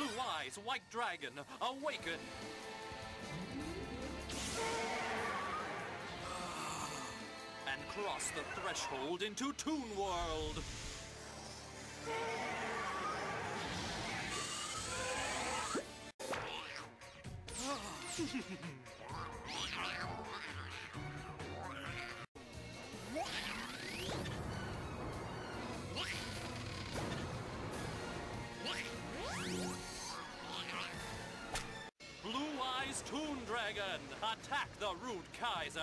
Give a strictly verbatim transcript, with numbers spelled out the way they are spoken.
Blue Eyes White Dragon, awaken! And cross the threshold into Toon World! Blue Eyes Toon Dragon, attack the Rude Kaiser!